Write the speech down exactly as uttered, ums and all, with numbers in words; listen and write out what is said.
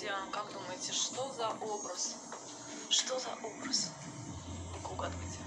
друзья, как думаете, что за образ? Что за образ? Ну-ка, угадывайте.